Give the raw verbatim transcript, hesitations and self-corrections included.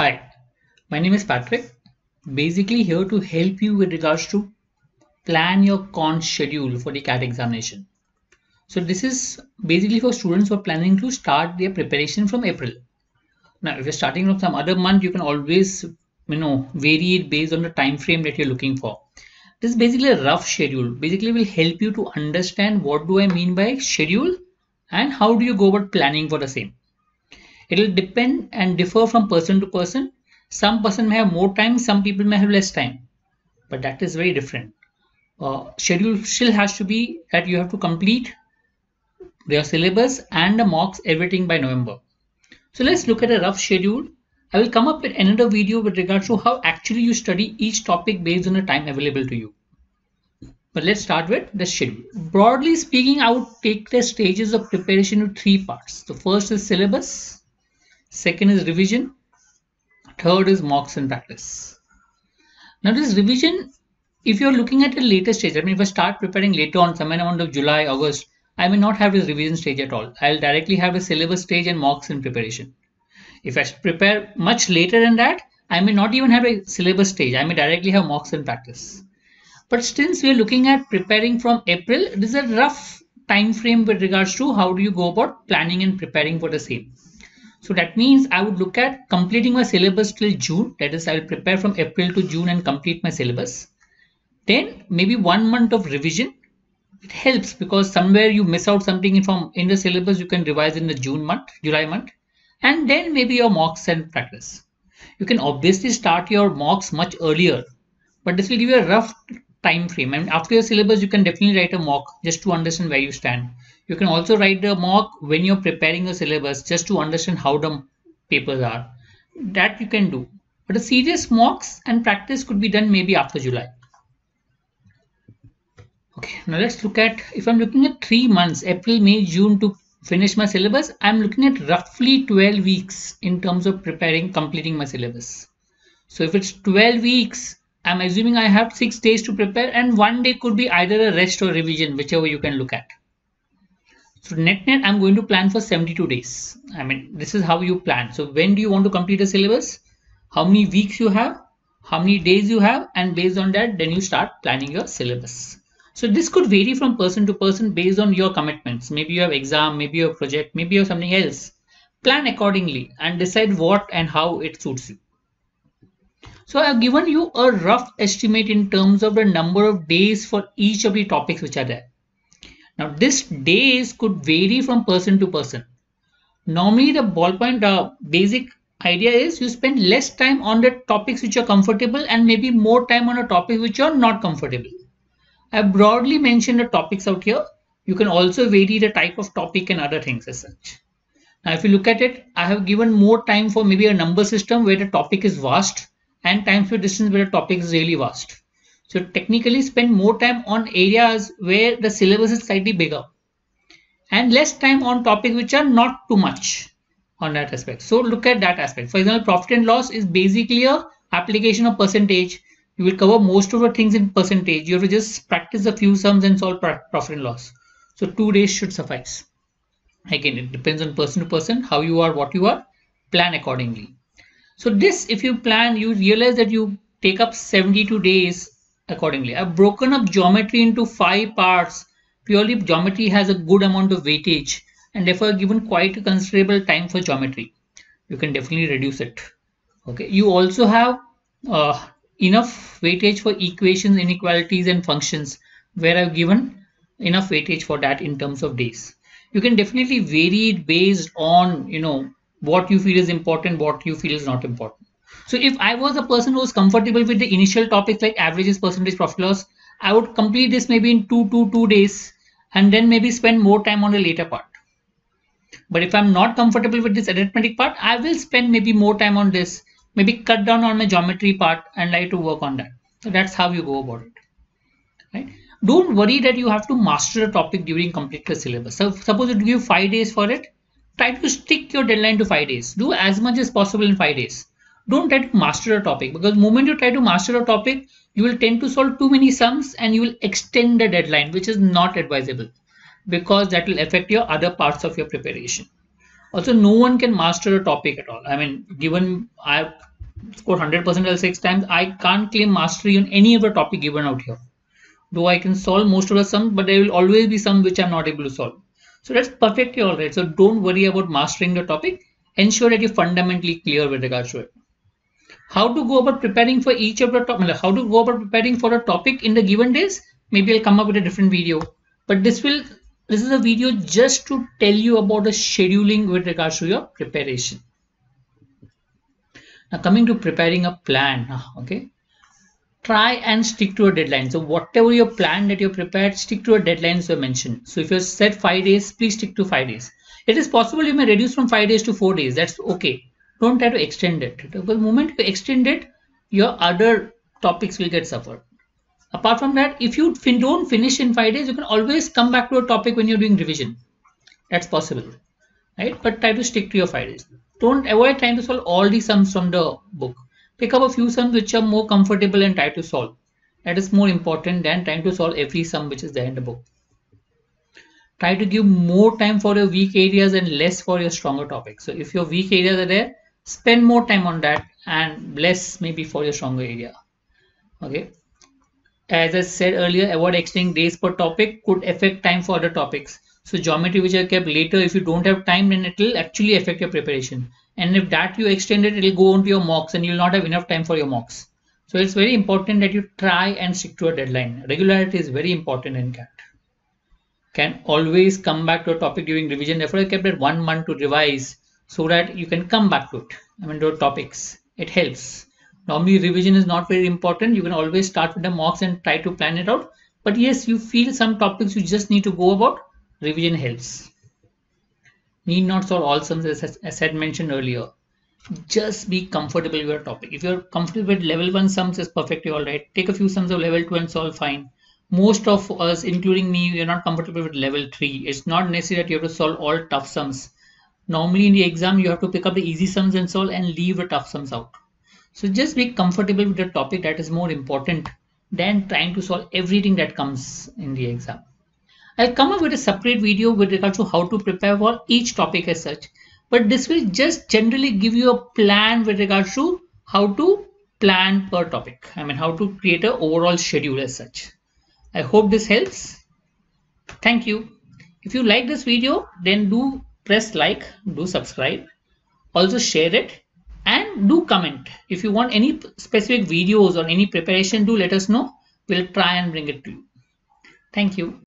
Hi, my name is Patrick. Basically here to help you with regards to plan your conch schedule for the CAT examination. So this is basically for students who are planning to start their preparation from April. Now if you're starting from some other month, you can always you know vary it based on the time frame that you're looking for. This is basically a rough schedule. Basically will help you to understand what do I mean by schedule and how do you go about planning for the same. It will depend and differ from person to person. Some person may have more time, some people may have less time, but that is very different. Uh, schedule still has to be that you have to complete your syllabus and the mocks, everything by November. So let's look at a rough schedule. I will come up with another video with regards to how actually you study each topic based on the time available to you. But let's start with the schedule. Broadly speaking, I would take the stages of preparation to three parts. The first is syllabus, second is revision, third is mocks and practice. Now this revision, if you're looking at a later stage, I mean if I start preparing later on, somewhere around of July, August, I may not have this revision stage at all. I'll directly have a syllabus stage and mocks in preparation. If I prepare much later than that, I may not even have a syllabus stage. I may directly have mocks and practice. But since we are looking at preparing from April, it is a rough time frame with regards to how do you go about planning and preparing for the same. So that means I would look at completing my syllabus till June. That is, I will prepare from April to June and complete my syllabus. Then maybe one month of revision. It helps because somewhere you miss out something from in the syllabus, you can revise in the June month, July month, and then maybe your mocks and practice. You can obviously start your mocks much earlier, but this will give you a rough time frame. And after your syllabus, you can definitely write a mock just to understand where you stand. You can also write the mock when you're preparing your syllabus just to understand how the papers are. That you can do. But the serious mocks and practice could be done maybe after July. Okay, now let's look at, if I'm looking at three months, April, May, June to finish my syllabus, I'm looking at roughly twelve weeks in terms of preparing, completing my syllabus. So if it's twelve weeks, I'm assuming I have six days to prepare and one day could be either a rest or revision, whichever you can look at. So net net, I'm going to plan for seventy-two days. I mean, this is how you plan. So when do you want to complete a syllabus? How many weeks you have? How many days you have? And based on that, then you start planning your syllabus. So this could vary from person to person based on your commitments. Maybe you have exam, maybe you have project, maybe you have something else. Plan accordingly and decide what and how it suits you. So I have given you a rough estimate in terms of the number of days for each of the topics which are there. Now this days could vary from person to person. Normally the ballpoint, the basic idea is you spend less time on the topics which are comfortable and maybe more time on a topic which are not comfortable. I broadly mentioned the topics out here. You can also vary the type of topic and other things as such. Now if you look at it, I have given more time for maybe a number system where the topic is vast and time for distance where the topic is really vast. So technically spend more time on areas where the syllabus is slightly bigger and less time on topics which are not too much on that aspect. So look at that aspect. For example, profit and loss is basically a application of percentage. You will cover most of the things in percentage. You have to just practice a few sums and solve profit and loss. So two days should suffice. Again, it depends on person to person, how you are, what you are, plan accordingly. So this, if you plan, you realize that you take up seventy-two days accordingly. I've broken up geometry into five parts. Purely geometry has a good amount of weightage and therefore given quite a considerable time for geometry. You can definitely reduce it. Okay. You also have uh, enough weightage for equations, inequalities and functions where I've given enough weightage for that in terms of days. You can definitely vary it based on, you know, what you feel is important, what you feel is not important. So if I was a person who was comfortable with the initial topics like averages, percentage, profit loss, I would complete this maybe in two to two days and then maybe spend more time on the later part. But if I'm not comfortable with this arithmetic part, I will spend maybe more time on this. Maybe cut down on my geometry part and like to work on that. So that's how you go about it. Right? Don't worry that you have to master a topic during complete the syllabus. So suppose it gives five days for it. Try to stick your deadline to five days. Do as much as possible in five days. Don't try to master a topic because the moment you try to master a topic, you will tend to solve too many sums and you will extend the deadline, which is not advisable because that will affect your other parts of your preparation. Also, no one can master a topic at all. I mean, given I score one hundred percent L six times, I can't claim mastery on any other topic given out here. Though I can solve most of the sums, but there will always be some which I'm not able to solve. So that's perfectly all right. So don't worry about mastering the topic. Ensure that you're fundamentally clear with regards to it. How to go about preparing for each of the topic, how to go about preparing for a topic in the given days? Maybe I'll come up with a different video. But this will, this is a video just to tell you about the scheduling with regards to your preparation. Now coming to preparing a plan, okay. Try and stick to a deadline. So whatever your plan that you prepared, stick to a deadline as I mentioned. So if you set five days, please stick to five days. It is possible you may reduce from five days to four days. That's okay. Don't try to extend it. The moment you extend it, your other topics will get suffered. Apart from that, if you fin don't finish in five days, you can always come back to a topic when you're doing revision. That's possible, right? But try to stick to your five days. Don't avoid trying to solve all the sums from the book. Pick up a few sums which are more comfortable and try to solve. That is more important than trying to solve every sum which is there in the book. Try to give more time for your weak areas and less for your stronger topics. So if your weak areas are there, spend more time on that and less maybe for your stronger area. Okay. As I said earlier, avoid extending days per topic could affect time for other topics. So geometry which I kept later, if you don't have time, then it will actually affect your preparation. And if that you extend it, it will go on to your mocks and you will not have enough time for your mocks. So it's very important that you try and stick to a deadline. Regularity is very important in C A T. Can always come back to a topic during revision. Therefore, I kept it one month to revise so that you can come back to it. I mean, to topics. It helps. Normally, revision is not very important. You can always start with the mocks and try to plan it out. But yes, you feel some topics you just need to go about. Revision helps. Need not solve all sums as I had mentioned earlier. Just be comfortable with your topic. If you're comfortable with level one sums, it's perfectly all right. Take a few sums of level two and solve fine. Most of us, including me, we are not comfortable with level three. It's not necessary that you have to solve all tough sums. Normally in the exam, you have to pick up the easy sums and solve and leave the tough sums out. So just be comfortable with the topic. That is more important than trying to solve everything that comes in the exam. I'll come up with a separate video with regards to how to prepare for each topic as such. But this will just generally give you a plan with regards to how to plan per topic. I mean, how to create an overall schedule as such. I hope this helps. Thank you. If you like this video, then do press like, do subscribe, also share it and do comment. If you want any specific videos or any preparation, do let us know. We'll try and bring it to you. Thank you.